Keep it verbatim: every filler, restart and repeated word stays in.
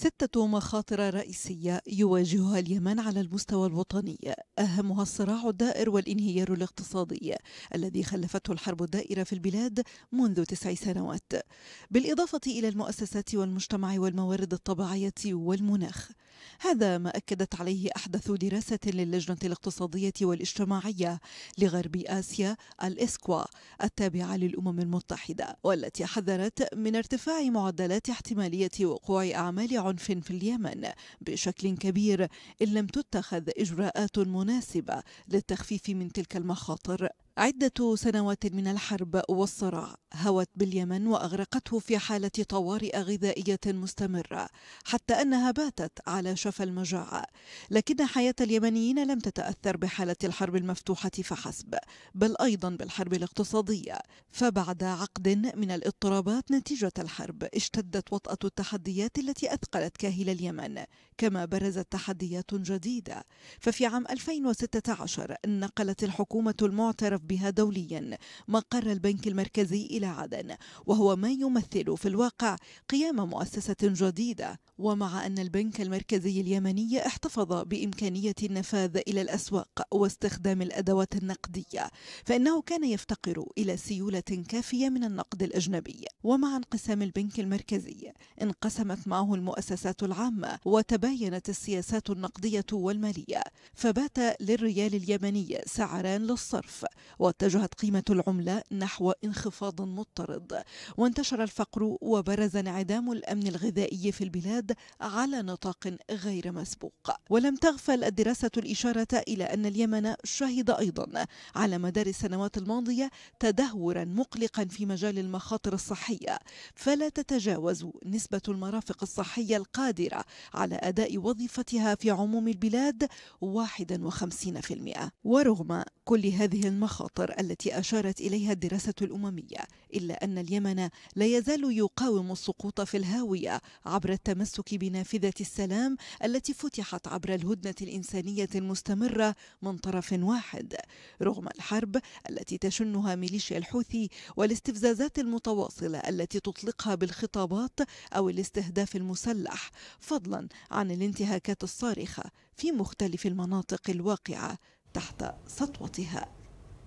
ستة مخاطر رئيسية يواجهها اليمن على المستوى الوطني، أهمها الصراع الدائر والانهيار الاقتصادي الذي خلفته الحرب الدائرة في البلاد منذ تسع سنوات، بالإضافة إلى المؤسسات والمجتمع والموارد الطبيعية والمناخ. هذا ما أكدت عليه أحدث دراسة للجنة الاقتصادية والاجتماعية لغرب آسيا الإسكوا التابعة للأمم المتحدة، والتي حذرت من ارتفاع معدلات احتمالية وقوع أعمال عنف في اليمن بشكل كبير إن لم تتخذ إجراءات مناسبة للتخفيف من تلك المخاطر. عدة سنوات من الحرب والصراع هوت باليمن وأغرقته في حالة طوارئ غذائية مستمرة، حتى أنها باتت على شفا المجاعة. لكن حياة اليمنيين لم تتأثر بحالة الحرب المفتوحة فحسب، بل أيضا بالحرب الاقتصادية. فبعد عقد من الاضطرابات نتيجة الحرب اشتدت وطأة التحديات التي أثقلت كاهل اليمن، كما برزت تحديات جديدة. ففي عام ألفين وستة عشر نقلت الحكومة المعترف بها دوليا مقر البنك المركزي إلى عدن، وهو ما يمثل في الواقع قيام مؤسسة جديدة. ومع أن البنك المركزي اليمني احتفظ بإمكانية النفاذ إلى الأسواق واستخدام الأدوات النقدية، فإنه كان يفتقر إلى سيولة كافية من النقد الأجنبي. ومع انقسام البنك المركزي انقسمت معه المؤسسات العامة وتباينت السياسات النقدية والمالية، فبات للريال اليمني سعران للصرف، واتجهت قيمة العملة نحو انخفاض مضطرد، وانتشر الفقر وبرز انعدام الأمن الغذائي في البلاد على نطاق غير مسبوق. ولم تغفل الدراسة الإشارة إلى أن اليمن شهد أيضا على مدار السنوات الماضية تدهورا مقلقا في مجال المخاطر الصحية، فلا تتجاوز نسبة المرافق الصحية القادرة على أداء وظيفتها في عموم البلاد واحد وخمسين بالمئة. ورغم كل هذه المخاطر التي أشارت إليها الدراسة الأممية، إلا أن اليمن لا يزال يقاوم السقوط في الهاوية عبر التمسك بنافذة السلام التي فتحت عبر الهدنة الإنسانية المستمرة من طرف واحد، رغم الحرب التي تشنها ميليشيا الحوثي والاستفزازات المتواصلة التي تطلقها بالخطابات أو الاستهداف المسلح، فضلا عن الانتهاكات الصارخة في مختلف المناطق الواقعة تحت سطوتها.